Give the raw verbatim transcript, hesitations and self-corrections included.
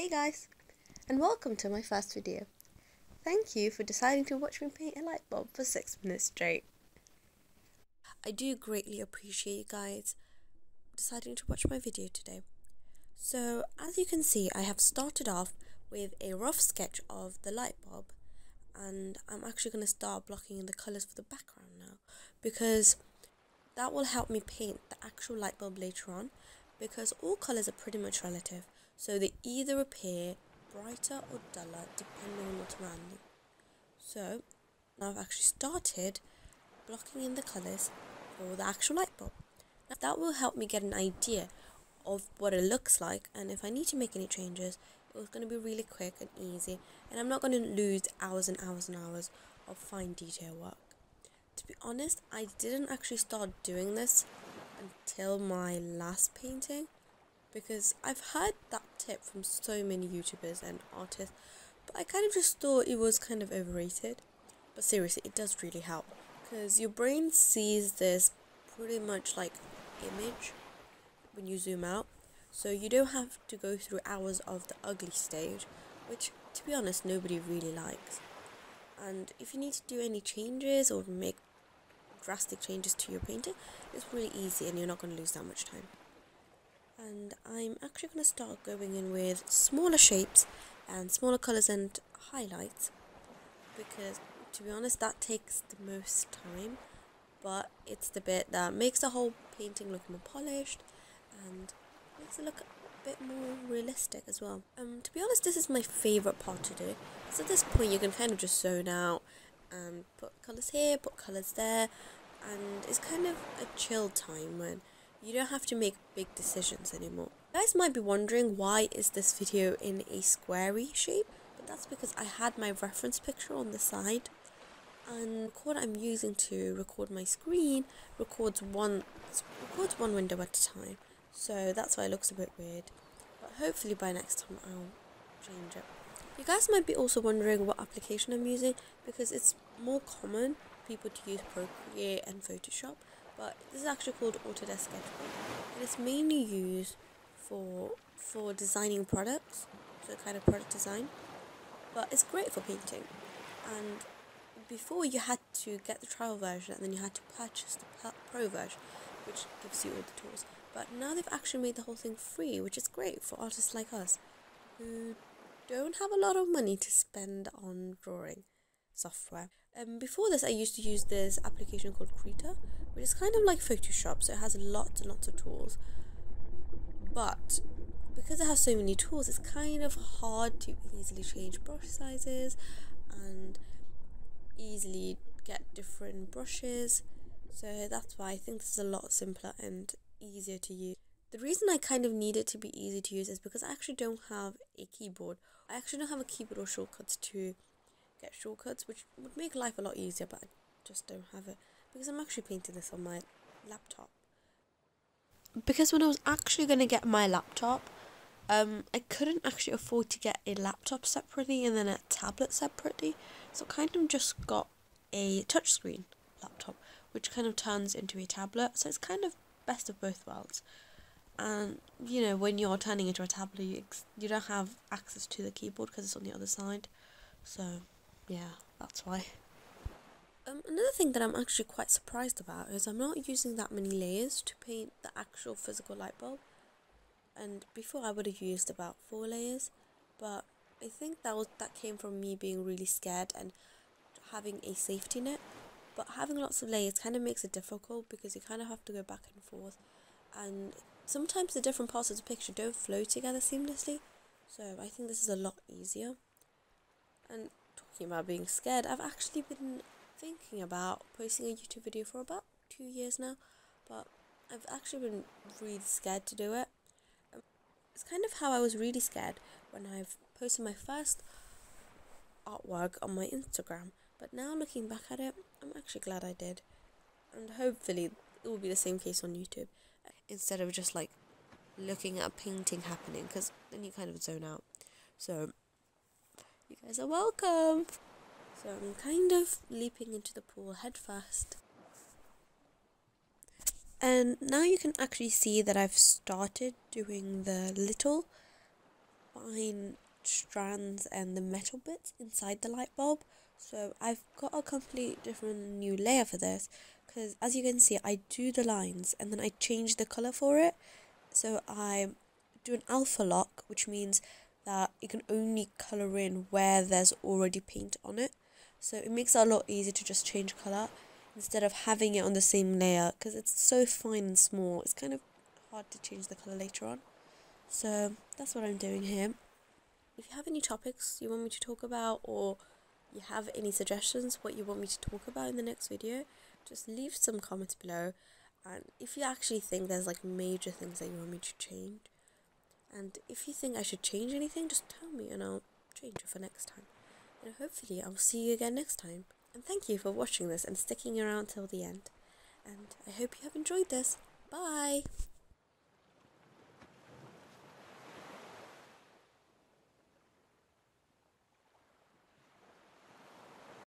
Hey guys, and welcome to my first video. Thank you for deciding to watch me paint a light bulb for six minutes straight. I do greatly appreciate you guys deciding to watch my video today. So as you can see, I have started off with a rough sketch of the light bulb, and I'm actually going to start blocking the colours for the background now, because that will help me paint the actual light bulb later on, because all colours are pretty much relative, so they either appear brighter or duller depending on what's around them. So now I've actually started blocking in the colours for the actual light bulb. Now that will help me get an idea of what it looks like, and if I need to make any changes, it's going to be really quick and easy, and I'm not going to lose hours and hours and hours of fine detail work. To be honest, I didn't actually start doing this until my last painting, because I've heard that tip from so many YouTubers and artists, but I kind of just thought it was kind of overrated. But seriously, it does really help, because your brain sees this pretty much like image when you zoom out. So you don't have to go through hours of the ugly stage, which, to be honest, nobody really likes. And if you need to do any changes or make drastic changes to your painting, it's really easy and you're not going to lose that much time. And I'm actually going to start going in with smaller shapes and smaller colours and highlights, because, to be honest, that takes the most time, but it's the bit that makes the whole painting look more polished and makes it look a bit more realistic as well. Um, to be honest, this is my favourite part to do. So at this point you can kind of just zone out and put colours here, put colours there, and it's kind of a chill time when you don't have to make big decisions anymore. You guys might be wondering, why is this video in a squarey shape? But that's because I had my reference picture on the side, and what I'm using to record my screen records one, records one window at a time. So that's why it looks a bit weird, but hopefully by next time I'll change it. You guys might be also wondering what application I'm using, because it's more common for people to use Procreate and Photoshop, but this is actually called Autodesk Sketchbook, and it's mainly used for for designing products, so kind of product design, but it's great for painting. And before, you had to get the trial version and then you had to purchase the pro version, which gives you all the tools. But now they've actually made the whole thing free, which is great for artists like us who don't have a lot of money to spend on drawing software. Um, before this, I used to use this application called Krita, which is kind of like Photoshop, so it has lots and lots of tools. But because it has so many tools, it's kind of hard to easily change brush sizes and easily get different brushes. So that's why I think this is a lot simpler and easier to use. The reason I kind of need it to be easy to use is because I actually don't have a keyboard. I actually don't have a keyboard or shortcuts to get shortcuts, which would make life a lot easier, but I just don't have it, because I'm actually painting this on my laptop. Because when I was actually going to get my laptop, um, I couldn't actually afford to get a laptop separately and then a tablet separately, so I kind of just got a touchscreen laptop, which kind of turns into a tablet, so it's kind of best of both worlds. And you know, when you're turning into a tablet, you, ex you don't have access to the keyboard because it's on the other side, so yeah, that's why. Um, another thing that I'm actually quite surprised about is I'm not using that many layers to paint the actual physical light bulb, and before I would have used about four layers, but I think that was that came from me being really scared and having a safety net. But having lots of layers kind of makes it difficult, because you kind of have to go back and forth, and sometimes the different parts of the picture don't flow together seamlessly, so I think this is a lot easier. And talking about being scared, I've actually been thinking about posting a YouTube video for about two years now, but I've actually been really scared to do it. It's kind of how I was really scared when I've posted my first artwork on my Instagram. But now, looking back at it, I'm actually glad I did, and hopefully it will be the same case on YouTube, instead of just like looking at painting happening, because then you kind of zone out. So you guys are welcome. So I'm kind of leaping into the pool head first, and now you can actually see that I've started doing the little fine strands and the metal bits inside the light bulb. So I've got a completely different new layer for this, because as you can see, I do the lines and then I change the color for it. So I do an alpha lock, which means that it can only color in where there's already paint on it. So it makes it a lot easier to just change color instead of having it on the same layer, because it's so fine and small. It's kind of hard to change the color later on. So that's what I'm doing here. If you have any topics you want me to talk about, or you have any suggestions what you want me to talk about in the next video, just leave some comments below. And if you actually think there's like major things that you want me to change, and if you think I should change anything, just tell me and I'll change it for next time. And hopefully I'll see you again next time. And thank you for watching this and sticking around till the end. And I hope you have enjoyed this. Bye!